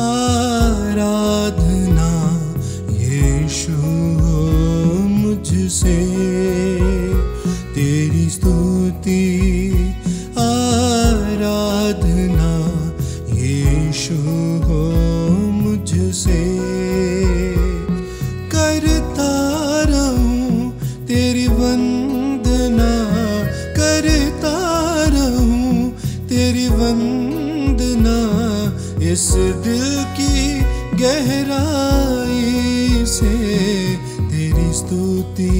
आराधना यीशु मुझसे, तेरी स्तुति आराधना यीशु हो मुझसे। करता रहूं तेरी वंदना, करता रहूं तेरी वंदना इस दिल की गहराई से। तेरी स्तुति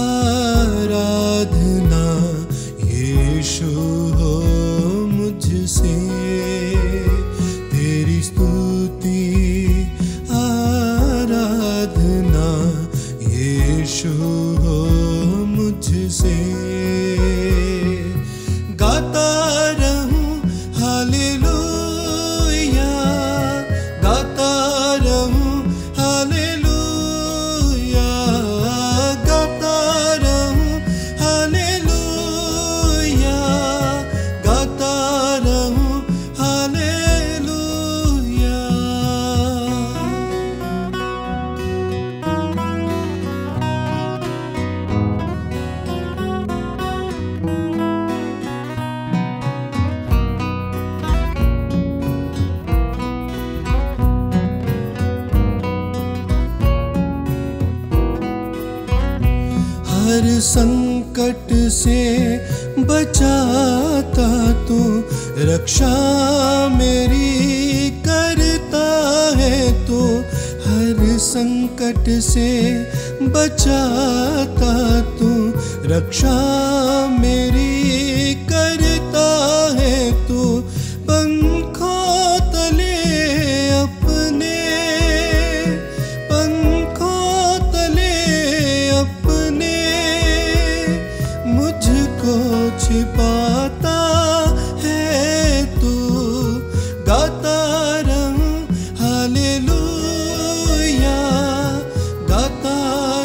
आराधना यीशु हो मुझसे, तेरी स्तुति आराधना यीशु हो मुझसे। गाता रहूं हालेलुया, हर संकट से बचाता तू, रक्षा मेरी करता है तू। हर संकट से बचाता तू, रक्षा मेरी करता है तू। छिपाता है तू, गाता रहूं हालेलुया, गाता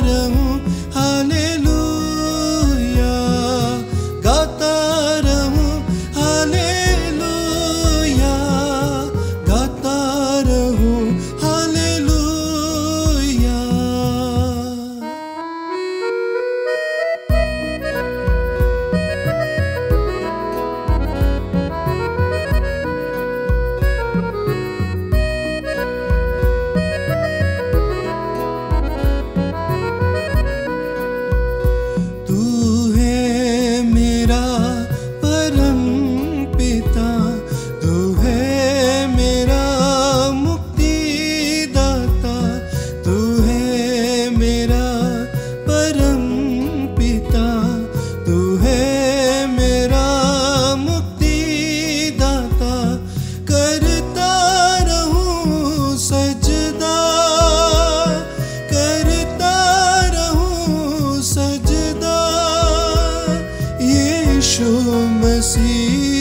रहूं हालेलुया, गाता रहूं हालेलुया, गाता रहूं हालेलुया। See